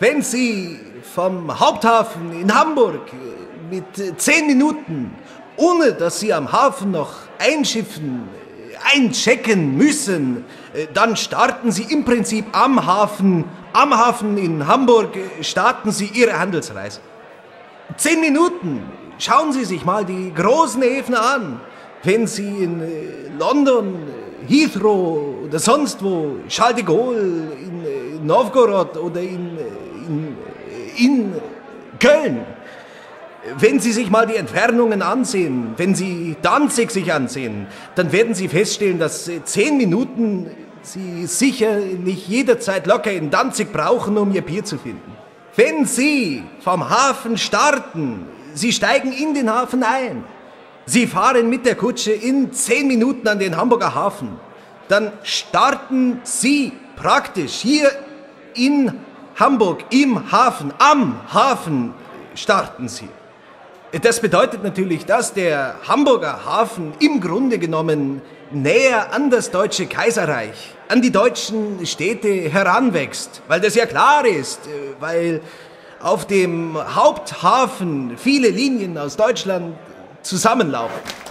Wenn Sie vom Haupthafen in Hamburg mit 10 Minuten, ohne dass Sie am Hafen noch einchecken müssen, dann starten Sie im Prinzip am Hafen in Hamburg, starten Sie Ihre Handelsreise. 10 Minuten, schauen Sie sich mal die großen Häfen an. Wenn Sie in London, Heathrow oder sonst wo, Charles de Gaulle, in Novgorod oder in Köln, wenn Sie sich mal die Entfernungen ansehen, wenn Sie Danzig sich ansehen, dann werden Sie feststellen, dass 10 Minuten Sie sicher nicht jederzeit locker in Danzig brauchen, um Ihr Bier zu finden. Wenn Sie vom Hafen starten, Sie steigen in den Hafen ein, Sie fahren mit der Kutsche in 10 Minuten an den Hamburger Hafen, dann starten Sie praktisch hier in Hamburg, im Hafen, am Hafen starten Sie. Das bedeutet natürlich, dass der Hamburger Hafen im Grunde genommen näher an das Deutsche Kaiserreich, an die deutschen Städte heranwächst, weil das ja klar ist, weil auf dem Haupthafen viele Linien aus Deutschland zusammenlaufen.